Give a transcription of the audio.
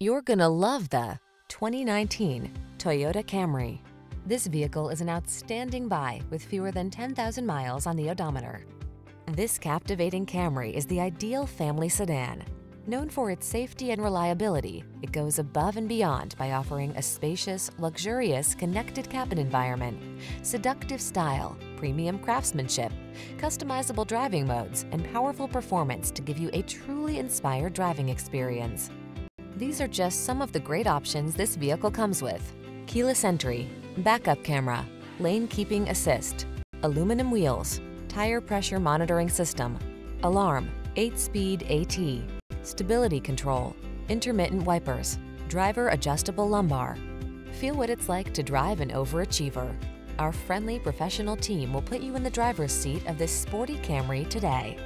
You're gonna love the 2019 Toyota Camry. This vehicle is an outstanding buy with fewer than 10,000 miles on the odometer. This captivating Camry is the ideal family sedan. Known for its safety and reliability, it goes above and beyond by offering a spacious, luxurious, connected cabin environment, seductive style, premium craftsmanship, customizable driving modes, and powerful performance to give you a truly inspired driving experience. These are just some of the great options this vehicle comes with: keyless entry, backup camera, lane keeping assist, aluminum wheels, tire pressure monitoring system, alarm, 8-speed AT, stability control, intermittent wipers, driver adjustable lumbar. Feel what it's like to drive an overachiever. Our friendly professional team will put you in the driver's seat of this sporty Camry today.